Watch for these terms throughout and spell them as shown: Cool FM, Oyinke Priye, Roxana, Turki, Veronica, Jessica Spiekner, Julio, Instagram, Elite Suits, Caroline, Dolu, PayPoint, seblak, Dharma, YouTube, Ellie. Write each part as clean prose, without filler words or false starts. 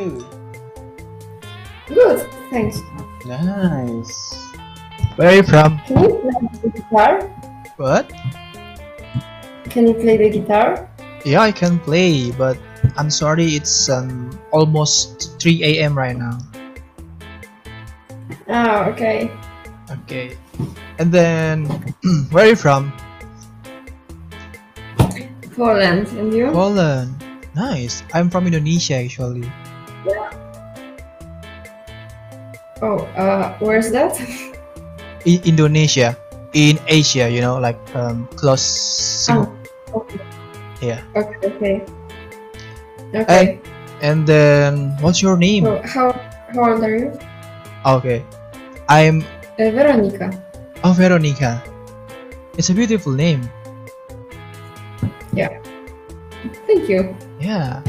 you? Good, thanks. Nice. Where are you from? Can you play the guitar? What? Can you play the guitar? Yeah, I can play, but I'm sorry, it's almost 3 a.m. right now. Oh, okay. Okay. And then, where are you from? Poland, and you? Poland. Nice. I'm from Indonesia, actually. Yeah. Oh, where's that? In Indonesia. In Asia, you know, like close. Oh, okay. Yeah. Okay, okay. Okay. And then, what's your name? Oh, how old are you? Okay. I'm... Veronica. Oh, Veronica. It's a beautiful name. Yeah. Thank you. Yeah.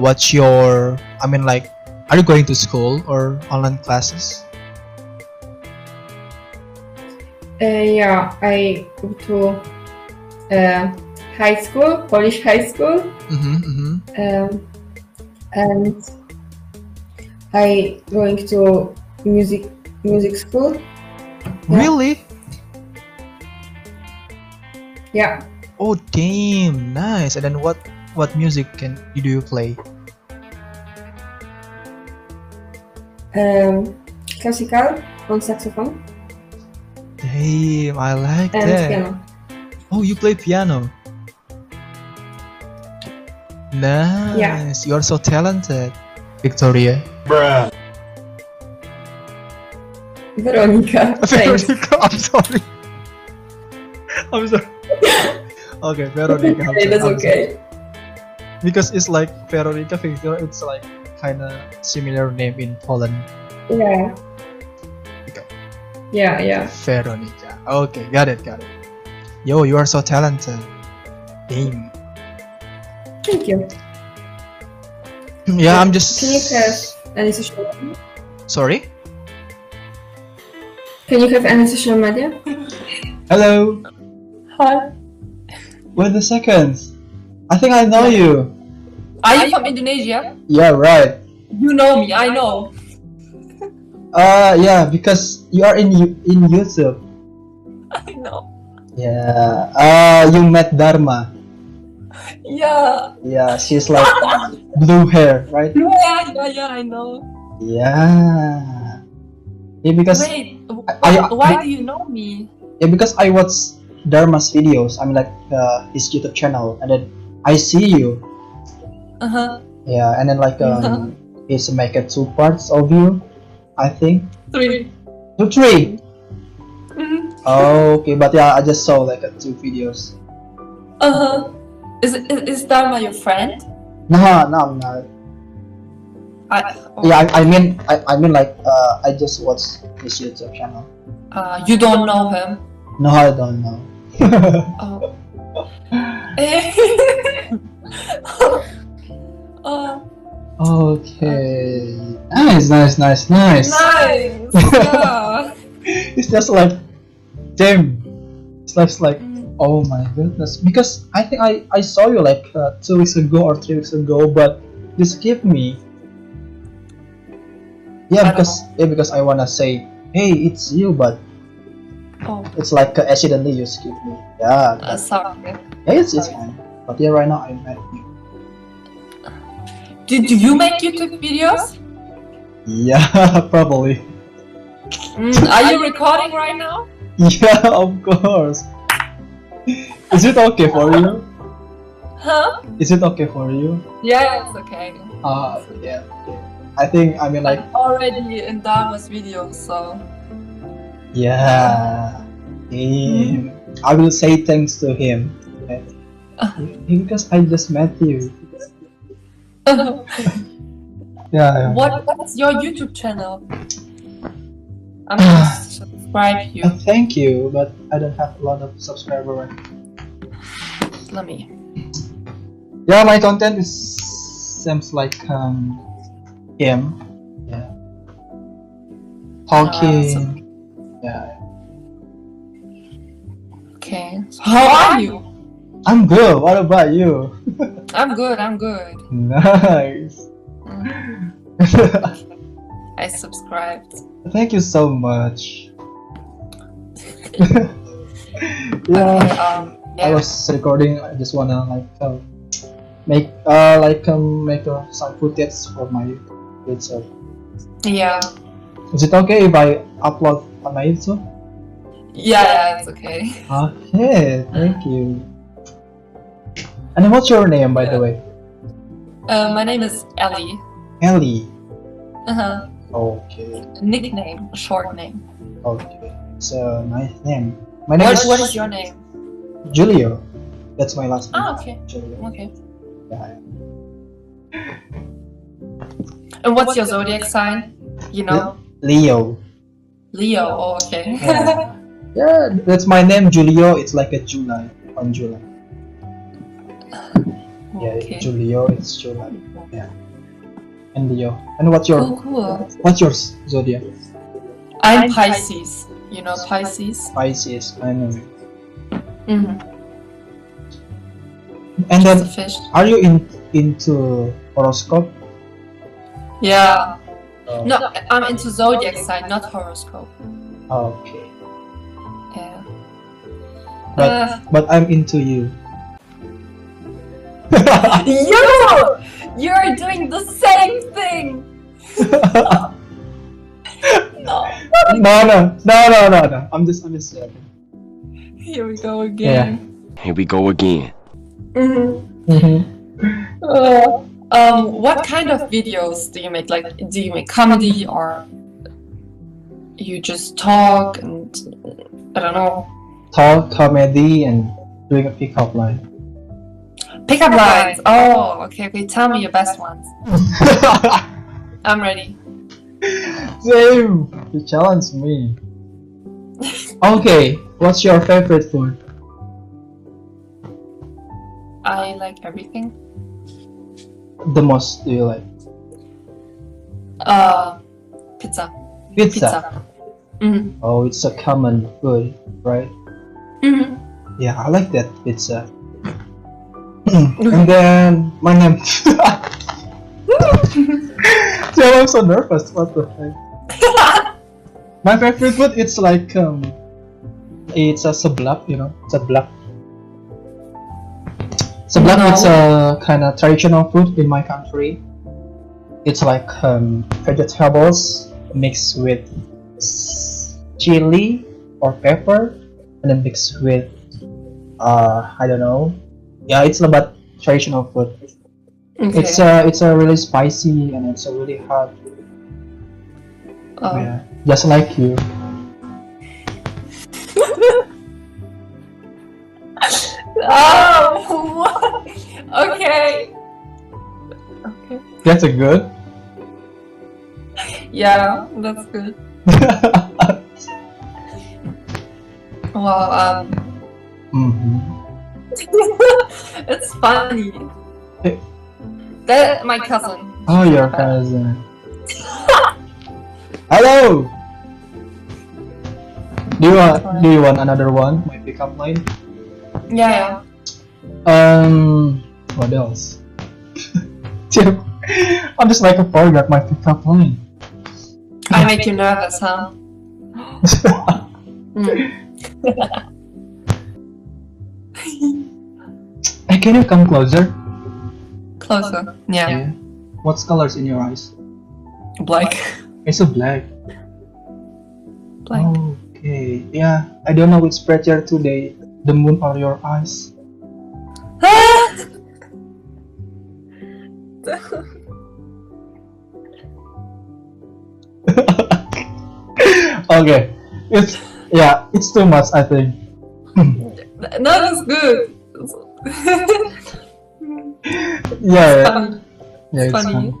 What's your... I mean, like, are you going to school or online classes? Yeah, I go to high school, Polish high school. Mm-hmm, mm-hmm. And I going to music school. Yeah. Really? Yeah. Oh damn, nice. And then what music do you play? Classical on saxophone. Damn, I like and that. Piano. Oh, you play piano. Nice. Yeah. You're so talented, Victoria. Bruh. Veronica, I'm sorry. I'm sorry. Okay, Veronica. I'm sorry. That's okay. Sorry. Because it's like Veronica, Victoria, it's like kind of similar name in Poland. Yeah. Okay. Yeah, yeah. Veronica. Okay, got it. Yo, you are so talented. Damn. Thank you. Yeah, I'm just... Can you have any social media? Sorry? Can you have any social media? Hello. Hi. Wait a second. I think I know you. Are you from Indonesia? Yeah, right. You know me, I know. Yeah, because you are in YouTube. I know. Yeah. You met Dharma. Yeah. Yeah, she's like blue hair, right? Blue hair, yeah, I know. Yeah. Yeah, because why do you know me? Yeah, because I watch Dharma's videos. I mean, like his YouTube channel, and then I see you. Uh huh. Yeah, and then like it's make it 2 parts of you, I think. 3. 2, 3. Mm-hmm. Oh, okay, but yeah, I just saw like 2 videos. Uh huh. Is Dharma your friend? No, I'm not. I mean like I just watched his YouTube channel. You don't know him? No, I don't know. Oh. Okay. Nice. Nice. Yeah. It's just like, damn. It's like. Oh my goodness, because I think I saw you like 2 weeks ago or 3 weeks ago, but you skipped me. Yeah, because I wanna say, hey, it's you, but it's like accidentally you skipped me. Yeah. Sorry. Yeah, it's fine. But yeah, right now I met you. Did you make YouTube videos? Yeah, probably. Are you recording right now? Yeah, of course. Is it okay for you? Huh? Is it okay for you? Yeah, it's okay. Yeah. I think, I mean like... I'm already in Dharma's video, so... Yeah. I will say thanks to him. Okay? Because I just met you. Yeah. What's your YouTube channel? I'm just... You. Thank you, but I don't have a lot of subscribers. Let me. Yeah, my content is seems like him. Yeah. Talking. Yeah. Okay. So how are you? I'm good. What about you? I'm good. Nice. I subscribed. Thank you so much. Yeah. Okay, yeah. I was recording. I just wanna like make make some footage for my YouTube. Yeah. Is it okay if I upload on my YouTube? Yeah, yeah, it's okay. Okay, thank you. And what's your name, by the way? My name is Ellie. Ellie. Uh-huh. Okay. Nickname, short name. Okay, it's a nice name. My name what is your name? Julio. That's my last name. Ah, okay. Julio. Okay. Yeah. And what's your zodiac sign? You know? Leo. Leo, oh, okay. Yeah. Yeah, that's my name, Julio. It's like a July, on July. Yeah, okay. Julio, it's July. Yeah. And Leo. And what's your what's your zodiac? I'm Pisces. You know Pisces? Pisces, I know. And then, are you into horoscope? Yeah. No, I'm into zodiac sign, not horoscope. Okay. Yeah. But I'm into you. You're doing the same thing. No. I'm just joking. Here we go again. Yeah. Here we go again. What kind of videos do you make? Like, do you make comedy or you just talk and I don't know? Talk, comedy, and doing a pickup line. Pickup lines. Oh, okay. Okay, tell me your best ones. I'm ready. Same. You challenge me. Okay, what's your favorite food? I like everything. The most do you like? Pizza. Pizza. Mm-hmm. Oh, it's a common food, right? Mm-hmm. Yeah, I like that pizza. And then my name. Yeah, I'm so nervous. What the heck? My favorite food, it's like it's a seblak, you know, seblak. Seblak is a kind of traditional food in my country. It's like vegetables mixed with chili or pepper, and then mixed with I don't know. Yeah, it's about traditional food. Okay. It's a really spicy and it's a really hot. Oh. Yeah, just like you. Oh, what? Okay. Okay. That's a good. Yeah, that's good. Well, It's funny. Hey. That my cousin. Oh, your cousin. Hello. Do you want another one? My pickup line. Yeah. What else? I'm just like a forgot my pickup line. I make you nervous, huh? Hey, can you come closer? Closer, yeah. What's colors in your eyes? Black. It's a black. Black. Okay, yeah. I don't know which pressure today, the moon or your eyes. Okay, it's too much, I think. No, that's good. Yeah, it's funny.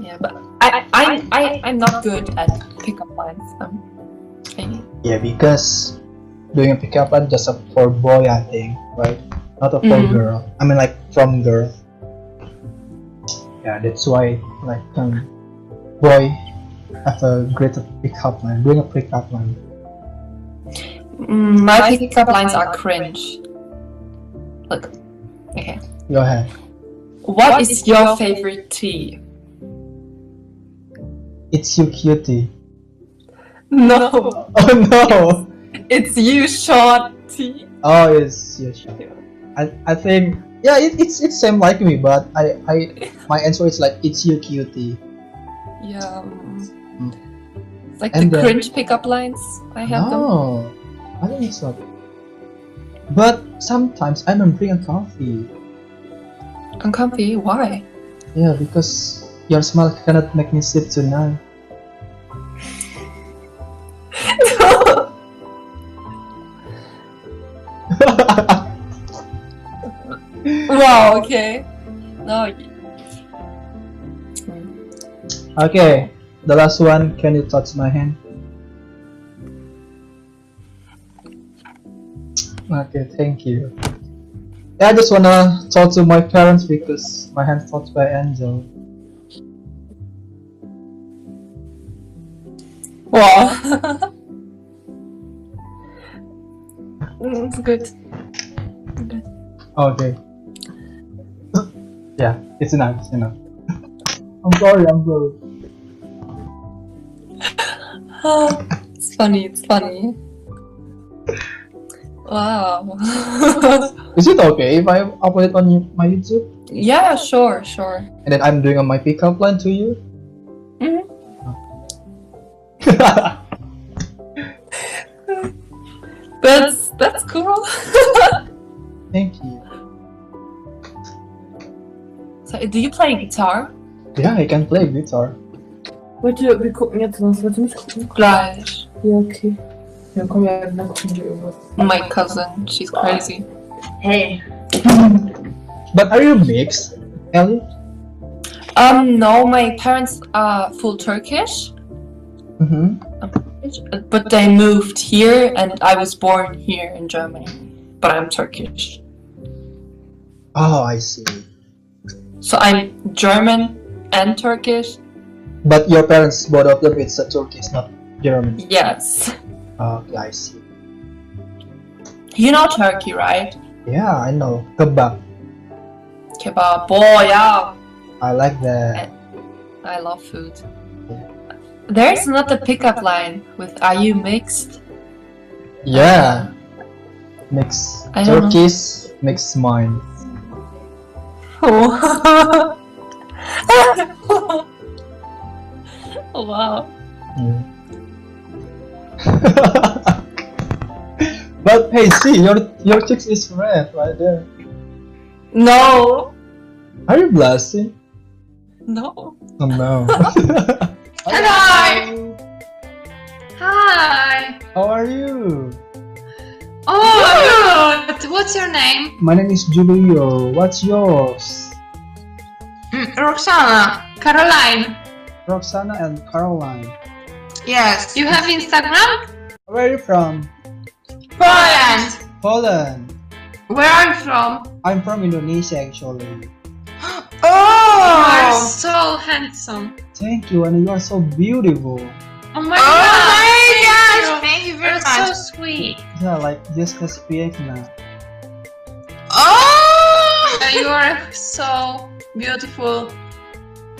Yeah, but I'm not good at pickup lines. Yeah, because doing a pickup line just for boy, I think, right? Not for girl. I mean, like from girl. Yeah, that's why like boy have a greater pickup line. Doing a pickup line. My pickup lines are cringe. Look. Okay. Go ahead. What is your favorite tea? It's you, cutie. No. Oh no. It's you, shorty. Oh, it's you, shorty. I think yeah, it's same like me, but I my answer is like it's you, cutie. Yeah. It's like and the cringe pickup lines. I have them. I think it's not. But sometimes I'm feeling uncomfy. Uncomfy? Why? Yeah, because your smile cannot make me sleep tonight. No. Wow. Okay. No. Okay. The last one. Can you touch my hand? Okay, thank you. Yeah, I just wanna talk to my parents because my hand touched by Angel. Wow. It's good. Good. Okay. Yeah, it's enough, it's enough. I'm sorry. It's funny, it's funny. Wow. Is it okay if I upload it on my YouTube? Yeah, sure, sure. And then I'm doing on my pickup line to you? Mm-hmm. That's cool. Thank you. So, do you play guitar? Yeah, I can play guitar. Wir gucken jetzt was. Willst du mich gucken? Gleich. Ja, okay. Dann kommen wir nach irgendwas. My cousin, she's crazy. Hey. But are you mixed, Ellie? No, my parents are full Turkish. Mm-hmm. But they moved here, and I was born here in Germany. But I'm Turkish. Oh, I see. So I'm German and Turkish. But your parents, both of them, it's Turkish, not German. Yes. Okay, I see. You know Turkey, right? Yeah, I know. Kebab. Kebab. Oh, yeah. I like that. I love food. There's another pickup line with "Are you mixed?" Yeah, mixed Turkish, mixed minds. Oh. Oh wow! Yeah. But hey, see your cheeks is red right there. No. Are you blushing? No. Oh no. Hello! Hi! How are you? Oh, good! What's your name? My name is Julio. What's yours? Roxana. Caroline. Roxana and Caroline. Yes. You have Instagram? Where are you from? Poland. Poland. Where are you from? I'm from Indonesia, actually. Oh! You are so handsome. Thank you, and you are so beautiful. Oh my gosh! Thank you very much. You're so sweet. Yeah, like Jessica Spiekner. Oh! You are so beautiful.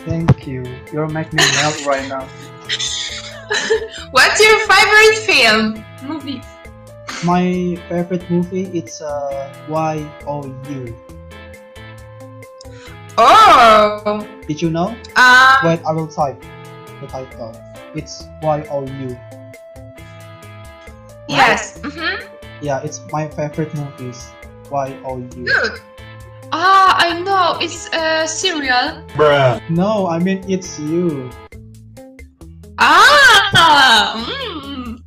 Thank you. You're making me melt right now. What's your favorite film? Movie. My favorite movie is YOU. Oh! Did you know? Wait, I will type the title. It's YOU. Yes. Mm-hmm. Yeah, it's my favorite movies. YOU. Good. Ah, I know. It's a serial. Bruh. No, I mean it's you. Ah. Mm.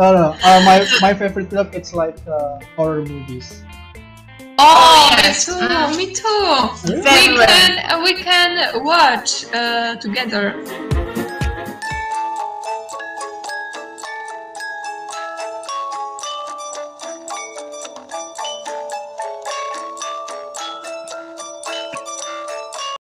No. My favorite film. It's like horror movies. Oh, yes. Me too. Really? We can watch together.